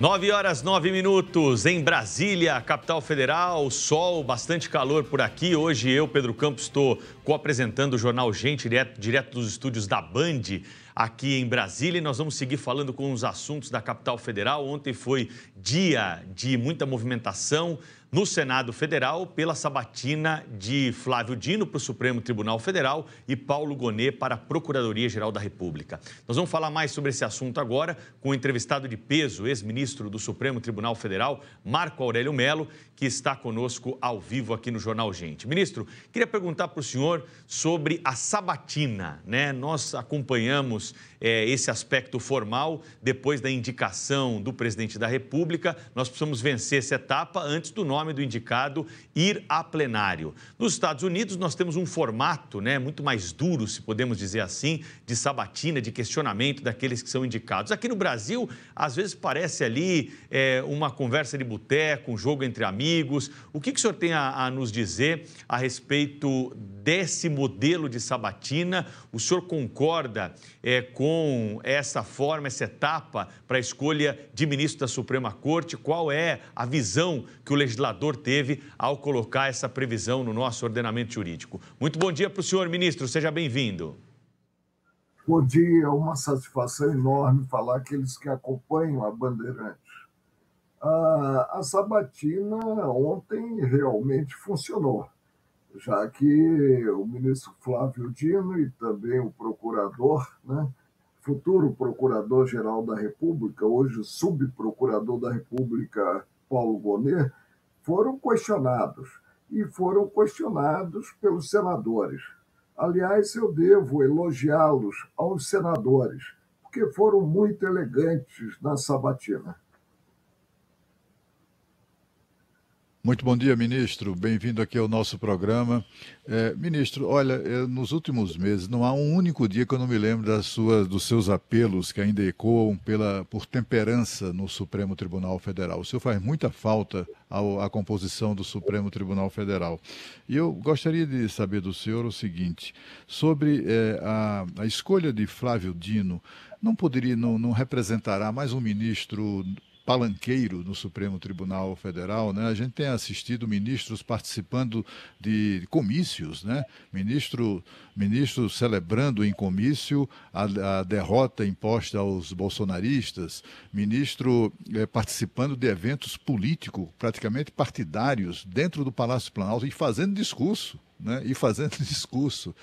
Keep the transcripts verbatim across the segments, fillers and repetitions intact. nove horas, nove minutos em Brasília, capital federal, sol, bastante calor por aqui. Hoje eu, Pedro Campos, estou co-apresentando o Jornal Gente, direto, direto dos estúdios da Band, aqui em Brasília. E nós vamos seguir falando com os assuntos da capital federal. Ontem foi dia de muita movimentação no Senado Federal pela sabatina de Flávio Dino para o Supremo Tribunal Federal e Paulo Gonet para a Procuradoria-Geral da República. Nós vamos falar mais sobre esse assunto agora com o entrevistado de peso, ex-ministro do Supremo Tribunal Federal, Marco Aurélio Mello, que está conosco ao vivo aqui no Jornal Gente. Ministro, queria perguntar para o senhor sobre a sabatina, né? Nós acompanhamos é, esse aspecto formal depois da indicação do presidente da República. Nós precisamos vencer essa etapa antes do nosso nome do indicado ir a plenário. Nos Estados Unidos, nós temos um formato, né, muito mais duro, se podemos dizer assim, de sabatina, de questionamento daqueles que são indicados. Aqui no Brasil, às vezes parece ali é, uma conversa de boteco, um jogo entre amigos. O que, que o senhor tem a, a nos dizer a respeito desse modelo de sabatina? O senhor concorda é, com essa forma, essa etapa para a escolha de ministro da Suprema Corte? Qual é a visão que o legislador teve ao colocar essa previsão no nosso ordenamento jurídico? Muito bom dia para o senhor, ministro. Seja bem-vindo. Bom dia. É uma satisfação enorme falar aqueles que acompanham a Bandeirantes. A, a sabatina ontem realmente funcionou, já que o ministro Flávio Dino e também o procurador, né, futuro procurador-geral da República, hoje subprocurador da República, Paulo Gonet, foram questionados, e foram questionados pelos senadores. Aliás, eu devo elogiá-los aos senadores, porque foram muito elegantes na sabatina. Muito bom dia, ministro. Bem-vindo aqui ao nosso programa. É, ministro, olha, é, nos últimos meses não há um único dia que eu não me lembro das suas, dos seus apelos que ainda ecoam pela, por temperança no Supremo Tribunal Federal. O senhor faz muita falta ao, à composição do Supremo Tribunal Federal. E eu gostaria de saber do senhor o seguinte, sobre é, a, a escolha de Flávio Dino, não poderia, não, não representará mais um ministro palanqueiro no Supremo Tribunal Federal, né? A gente tem assistido ministros participando de comícios, né? Ministro, ministro celebrando em comício a, a derrota imposta aos bolsonaristas, ministro eh, participando de eventos políticos, praticamente partidários, dentro do Palácio Planalto e fazendo discurso, né? E fazendo discurso.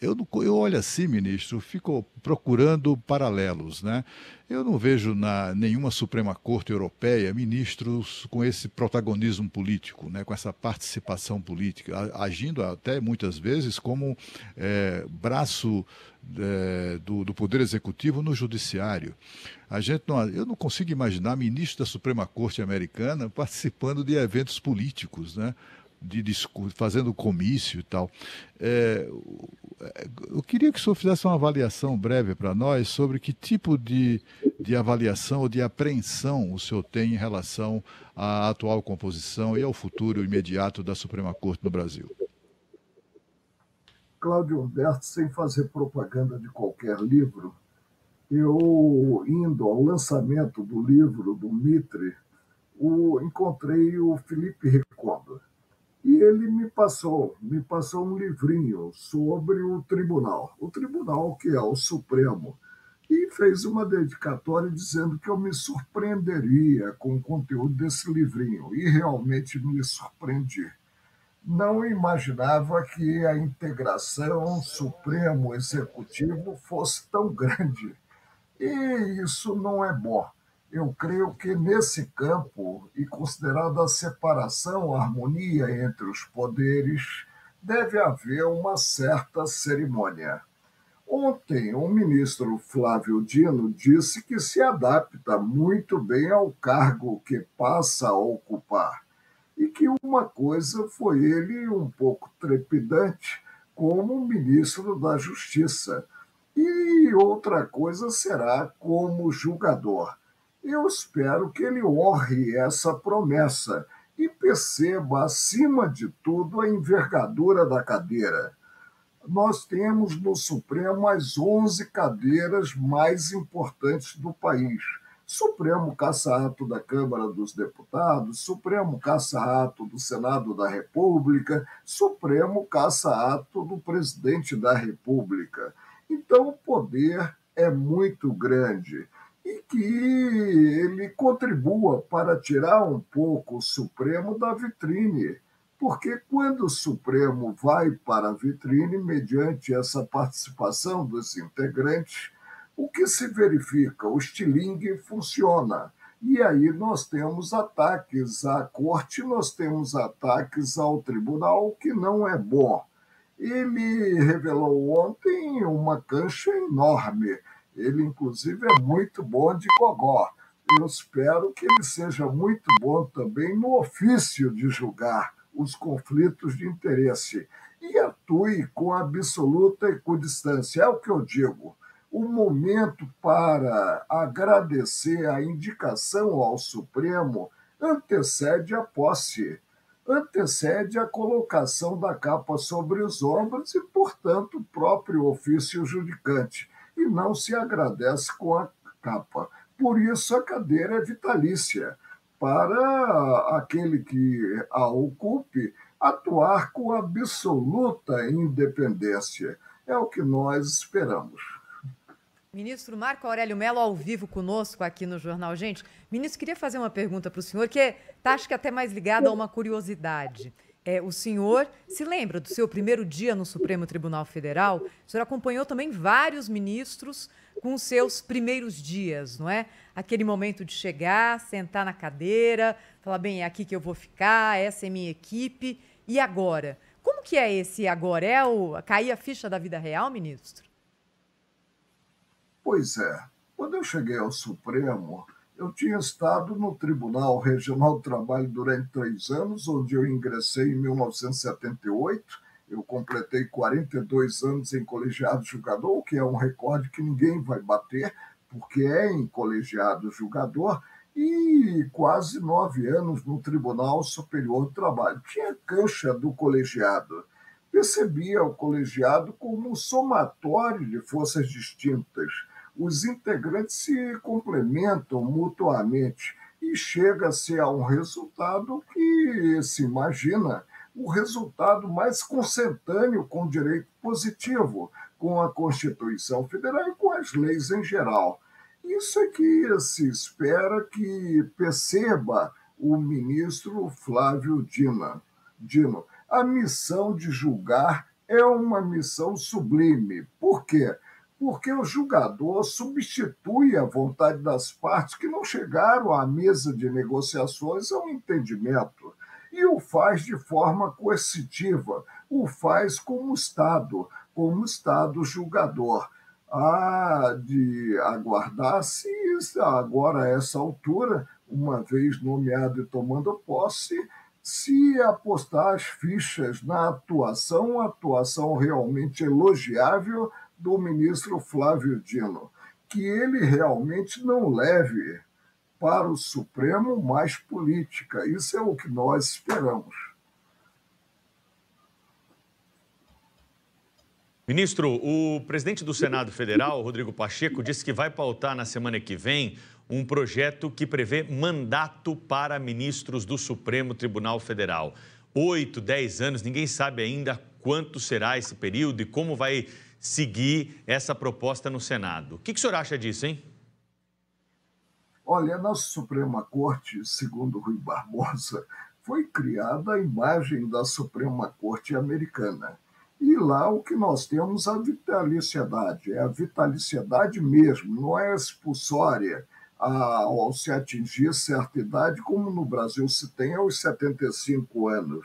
Eu, eu olho assim, ministro, fico procurando paralelos, né? Eu não vejo na nenhuma Suprema Corte Europeia ministros com esse protagonismo político, né? Com essa participação política, agindo até muitas vezes como é, braço é, do, do Poder Executivo no Judiciário. A gente não, eu não consigo imaginar ministro da Suprema Corte Americana participando de eventos políticos, né? De discurso, fazendo comício e tal. É, eu queria que o senhor fizesse uma avaliação breve para nós sobre que tipo de, de avaliação ou de apreensão o senhor tem em relação à atual composição e ao futuro imediato da Suprema Corte no Brasil. Cláudio Humberto, sem fazer propaganda de qualquer livro, eu, indo ao lançamento do livro do Mitre, o, encontrei o Felipe Ricardo. E ele me passou, me passou um livrinho sobre o tribunal, o tribunal que é o Supremo, e fez uma dedicatória dizendo que eu me surpreenderia com o conteúdo desse livrinho, e realmente me surpreendi. Não imaginava que a integração Supremo-Executivo fosse tão grande, e isso não é bom. Eu creio que nesse campo, e considerada a separação, a harmonia entre os poderes, deve haver uma certa cerimônia. Ontem, o ministro Flávio Dino disse que se adapta muito bem ao cargo que passa a ocupar, e que uma coisa foi ele um pouco trepidante como ministro da Justiça, e outra coisa será como julgador. Eu espero que ele honre essa promessa e perceba, acima de tudo, a envergadura da cadeira. Nós temos no Supremo as onze cadeiras mais importantes do país. Supremo caça-rato da Câmara dos Deputados, Supremo caça-rato do Senado da República, Supremo caça-rato do Presidente da República. Então o poder é muito grande e que ele contribua para tirar um pouco o Supremo da vitrine, porque quando o Supremo vai para a vitrine, mediante essa participação dos integrantes, o que se verifica? O estilingue funciona. E aí nós temos ataques à corte, nós temos ataques ao tribunal, que não é bom. Ele revelou ontem uma cancha enorme. Ele, inclusive, é muito bom de gogó. Eu espero que ele seja muito bom também no ofício de julgar os conflitos de interesse e atue com absoluta equidistância. É o que eu digo. O momento para agradecer a indicação ao Supremo antecede a posse, antecede a colocação da capa sobre os ombros e, portanto, o próprio ofício judicante, e não se agradece com a capa. Por isso, a cadeira é vitalícia, para aquele que a ocupe atuar com absoluta independência. É o que nós esperamos. Ministro Marco Aurélio Mello, ao vivo conosco aqui no Jornal Gente. Ministro, queria fazer uma pergunta para o senhor, que tá, acho que até mais ligada a uma curiosidade. É, o senhor se lembra do seu primeiro dia no Supremo Tribunal Federal? O senhor acompanhou também vários ministros com seus primeiros dias, não é? Aquele momento de chegar, sentar na cadeira, falar, bem, é aqui que eu vou ficar, essa é minha equipe. E agora? Como que é esse agora? É o cair a ficha da vida real, ministro? Pois é, quando eu cheguei ao Supremo, eu tinha estado no Tribunal Regional do Trabalho durante três anos, onde eu ingressei em mil novecentos e setenta e oito, eu completei quarenta e dois anos em colegiado julgador, que é um recorde que ninguém vai bater, porque é em colegiado julgador, e quase nove anos no Tribunal Superior do Trabalho. Tinha cancha do colegiado. Percebia o colegiado como um somatório de forças distintas. Os integrantes se complementam mutuamente e chega-se a um resultado que se imagina, o resultado mais consentâneo com o direito positivo, com a Constituição Federal e com as leis em geral. Isso é que se espera que perceba o ministro Flávio Dino. Dino. A missão de julgar é uma missão sublime. Por quê? Porque o julgador substitui a vontade das partes que não chegaram à mesa de negociações a um entendimento e o faz de forma coercitiva, o faz como Estado, como Estado julgador. Há de aguardar-se agora a essa altura, uma vez nomeado e tomando posse, se apostar as fichas na atuação, atuação realmente elogiável do ministro Flávio Dino, que ele realmente não leve para o Supremo mais política. Isso é o que nós esperamos. Ministro, o presidente do Senado Federal, Rodrigo Pacheco, disse que vai pautar na semana que vem um projeto que prevê mandato para ministros do Supremo Tribunal Federal. Oito, dez anos, ninguém sabe ainda quanto será esse período e como vai seguir essa proposta no Senado. O que, que o senhor acha disso, hein? Olha, a nossa Suprema Corte, segundo Rui Barbosa, foi criada a imagem da Suprema Corte americana. E lá o que nós temos é a vitaliciedade, é a vitaliciedade mesmo, não é expulsória. Ao se atingir certa idade, como no Brasil se tem aos setenta e cinco anos.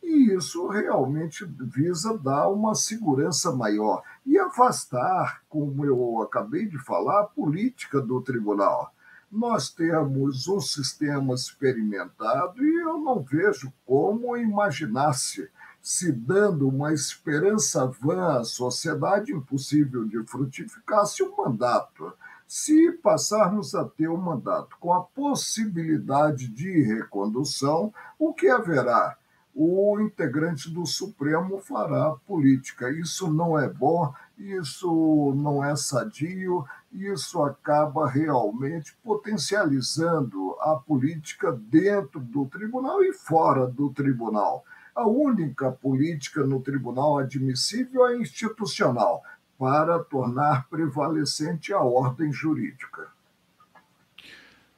E isso realmente visa dar uma segurança maior e afastar, como eu acabei de falar, a política do tribunal. Nós temos um sistema experimentado e eu não vejo como imaginar-se se dando uma esperança vã à sociedade, impossível de frutificar, se o mandato. Se passarmos a ter um mandato com a possibilidade de recondução, o que haverá? O integrante do Supremo fará política. Isso não é bom, isso não é sadio, isso acaba realmente potencializando a política dentro do tribunal e fora do tribunal. A única política no tribunal admissível é institucional, para tornar prevalecente a ordem jurídica.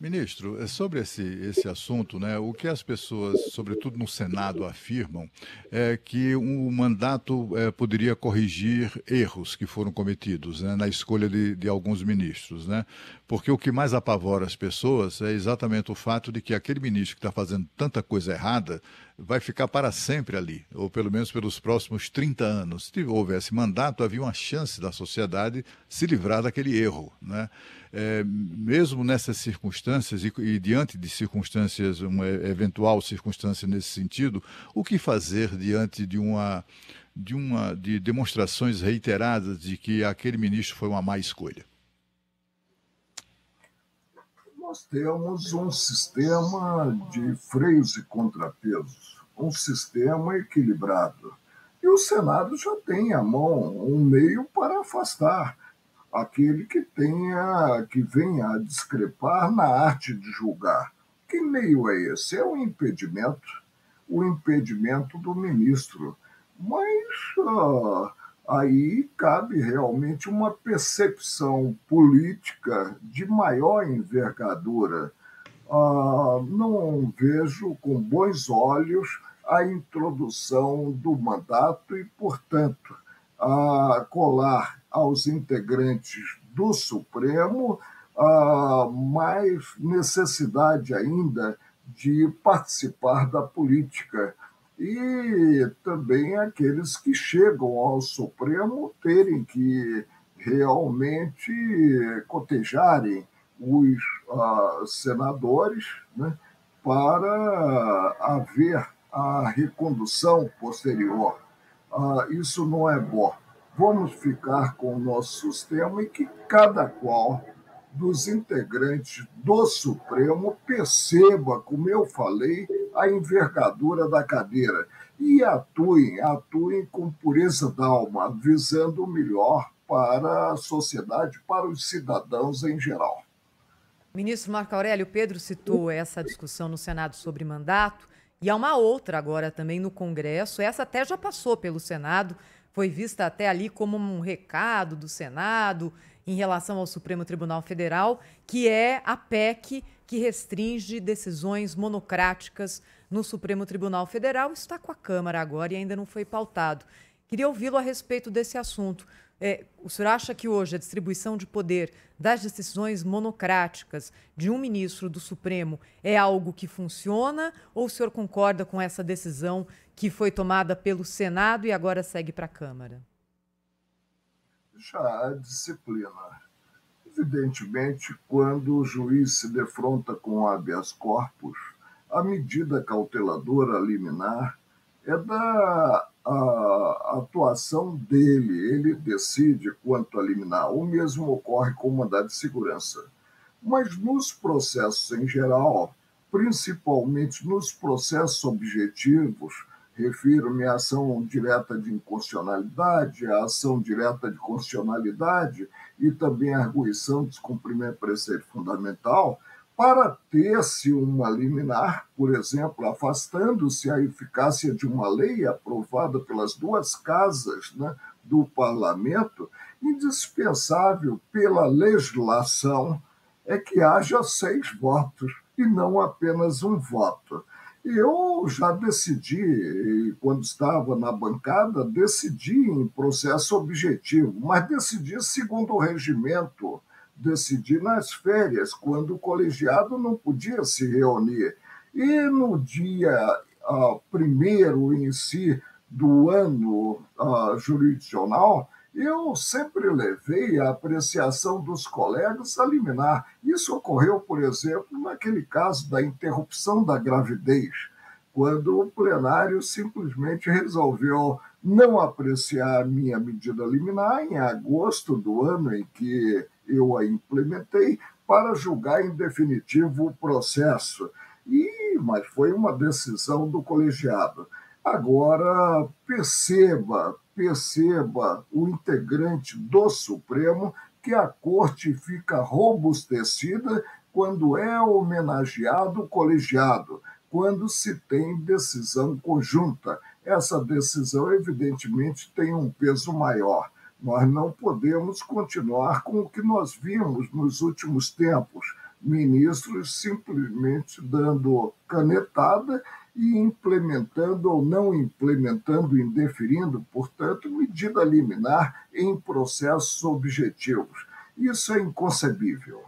Ministro, sobre esse, esse assunto, né, o que as pessoas, sobretudo no Senado, afirmam é que um mandato é, poderia corrigir erros que foram cometidos, né, na escolha de, de alguns ministros, né? Porque o que mais apavora as pessoas é exatamente o fato de que aquele ministro que está fazendo tanta coisa errada vai ficar para sempre ali, ou pelo menos pelos próximos trinta anos. Se houvesse mandato, havia uma chance da sociedade se livrar daquele erro, né? É, mesmo nessas circunstâncias e, e diante de circunstâncias, uma eventual circunstância nesse sentido, o que fazer diante de uma, de uma de demonstrações reiteradas de que aquele ministro foi uma má escolha? Nós temos um sistema de freios e contrapesos, um sistema equilibrado. E o Senado já tem à mão um meio para afastar aquele que, tenha, que venha a discrepar na arte de julgar. Que meio é esse? É o impedimento, o impedimento do ministro. Mas uh, aí cabe realmente uma percepção política de maior envergadura. Ah, não vejo com bons olhos a introdução do mandato e, portanto, ah, colar aos integrantes do Supremo ah, mais necessidade ainda de participar da política. E também aqueles que chegam ao Supremo terem que realmente cotejarem os uh, senadores, né, para haver a recondução posterior. Uh, isso não é bom. Vamos ficar com o nosso sistema e que cada qual dos integrantes do Supremo perceba, como eu falei, a envergadura da cadeira e atuem, atuem com pureza d'alma, visando o melhor para a sociedade, para os cidadãos em geral. Ministro Marco Aurélio, Pedro citou essa discussão no Senado sobre mandato e há uma outra agora também no Congresso, essa até já passou pelo Senado, foi vista até ali como um recado do Senado em relação ao Supremo Tribunal Federal, que é a P E C que restringe decisões monocráticas no Supremo Tribunal Federal. Está com a Câmara agora e ainda não foi pautado. Queria ouvi-lo a respeito desse assunto. É, o senhor acha que hoje a distribuição de poder das decisões monocráticas de um ministro do Supremo é algo que funciona ou o senhor concorda com essa decisão que foi tomada pelo Senado e agora segue para a Câmara? Já a disciplina. Evidentemente, quando o juiz se defronta com habeas corpus, a medida cauteladora liminar é da a, atuação dele, ele decide quanto a liminar. O mesmo ocorre com o mandado de segurança. Mas nos processos em geral, principalmente nos processos objetivos, refiro-me à ação direta de inconstitucionalidade, à ação direta de constitucionalidade e também à arguição de descumprimento de preceito fundamental, para ter-se uma liminar, por exemplo, afastando-se a eficácia de uma lei aprovada pelas duas casas, né, do parlamento, indispensável pela legislação é que haja seis votos e não apenas um voto. Eu já decidi, quando estava na bancada, decidi em processo objetivo, mas decidi segundo o regimento, decidi nas férias, quando o colegiado não podia se reunir. E no dia ah, primeiro em si do ano ah, jurisdicional, eu sempre levei a apreciação dos colegas a liminar. Isso ocorreu, por exemplo, naquele caso da interrupção da gravidez, quando o plenário simplesmente resolveu não apreciar a minha medida liminar em agosto do ano em que eu a implementei para julgar em definitivo o processo. E, mas foi uma decisão do colegiado. Agora, perceba, perceba o integrante do Supremo que a corte fica robustecida quando é homenageado o colegiado, quando se tem decisão conjunta. Essa decisão, evidentemente, tem um peso maior. Nós não podemos continuar com o que nós vimos nos últimos tempos, ministros simplesmente dando canetada e implementando ou não implementando, indeferindo, portanto, medida liminar em processos objetivos. Isso é inconcebível.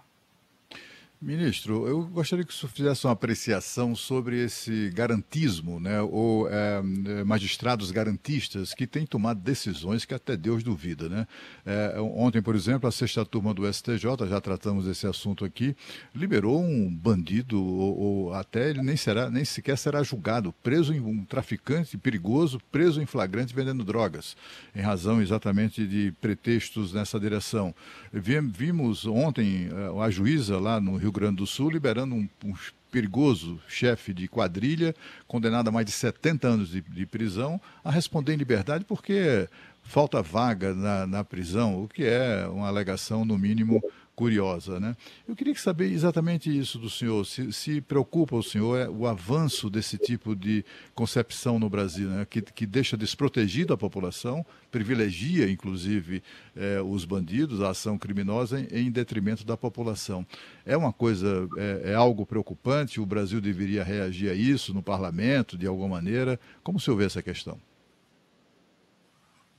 Ministro, eu gostaria que o senhor fizesse uma apreciação sobre esse garantismo, né, ou é, magistrados garantistas que têm tomado decisões que até Deus duvida, né? É, ontem, por exemplo, a sexta turma do S T J, já tratamos desse assunto aqui, liberou um bandido, ou, ou até ele nem, será, nem sequer será julgado, preso em um traficante perigoso, preso em flagrante vendendo drogas, em razão exatamente de pretextos nessa direção. Vimos ontem a juíza lá no Rio Rio Grande do Sul, liberando um, um perigoso chefe de quadrilha, condenado a mais de setenta anos de, de prisão, a responder em liberdade porque falta vaga na, na prisão, o que é uma alegação, no mínimo, curiosa, né? Eu queria saber exatamente isso do senhor, se, se preocupa o senhor é o avanço desse tipo de concepção no Brasil, né? que, que deixa desprotegida a população, privilegia, inclusive, eh, os bandidos, a ação criminosa em, em detrimento da população. É uma coisa, é, é algo preocupante, o Brasil deveria reagir a isso no parlamento, de alguma maneira? Como o senhor vê essa questão?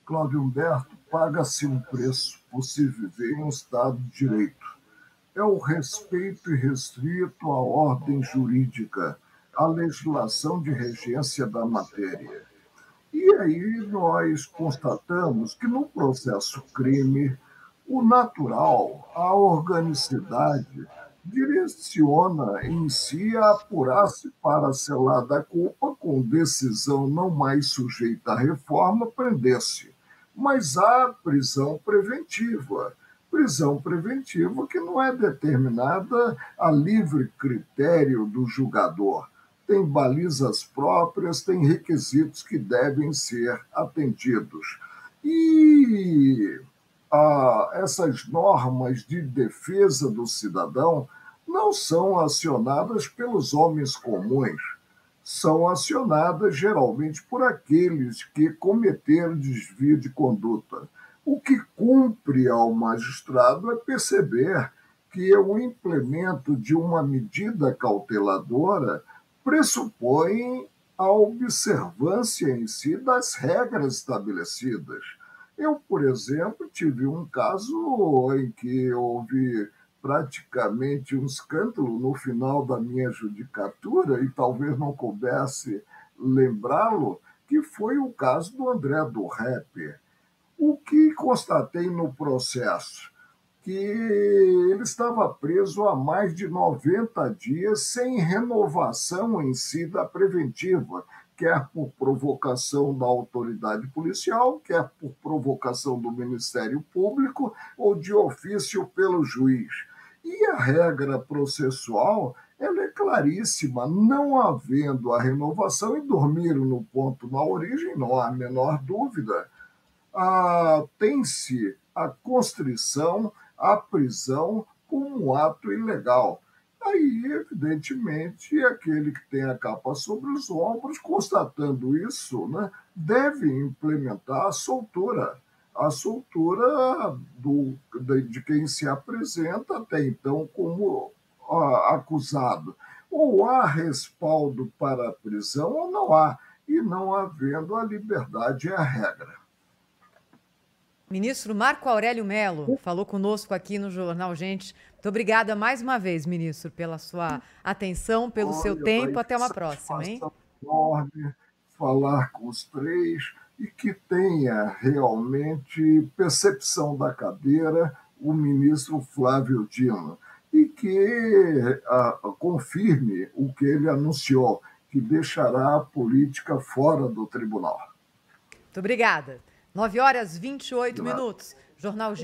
Cláudio Humberto, paga-se um preço por se viver em um Estado de Direito. É o respeito irrestrito à ordem jurídica, à legislação de regência da matéria. E aí nós constatamos que no processo crime, o natural, a organicidade, direciona em si a apurar-se para selar da culpa com decisão não mais sujeita à reforma, prender-se. Mas há prisão preventiva, prisão preventiva que não é determinada a livre critério do julgador. Tem balizas próprias, tem requisitos que devem ser atendidos. E ah, essas normas de defesa do cidadão não são acionadas pelos homens comuns. São acionadas geralmente por aqueles que cometeram desvio de conduta. O que cumpre ao magistrado é perceber que o implemento de uma medida cauteladora pressupõe a observância em si das regras estabelecidas. Eu, por exemplo, tive um caso em que houve praticamente um escândalo no final da minha judicatura, e talvez não coubesse lembrá-lo, que foi o caso do André do Rep. O que constatei no processo? Que ele estava preso há mais de noventa dias, sem renovação em si da preventiva, quer por provocação da autoridade policial, quer por provocação do Ministério Público ou de ofício pelo juiz. E a regra processual, ela é claríssima, não havendo a renovação, e dormiram no ponto na origem, não há a menor dúvida, ah, tem-se a constrição, a prisão como um ato ilegal. Aí, evidentemente, aquele que tem a capa sobre os ombros, constatando isso, né, deve implementar a soltura, a soltura do, de quem se apresenta até então como ah, acusado. Ou há respaldo para a prisão ou não há, e não havendo a liberdade é a regra. Ministro Marco Aurélio Mello falou conosco aqui no Jornal Gente. Muito obrigada mais uma vez, ministro, pela sua atenção, pelo Olha, seu tempo. Até uma próxima, hein? Enorme falar com os três e que tenha realmente percepção da cadeira o ministro Flávio Dino e que a, a, confirme o que ele anunciou, que deixará a política fora do tribunal. Muito obrigada. nove horas e vinte e oito minutos. Jornal Gente.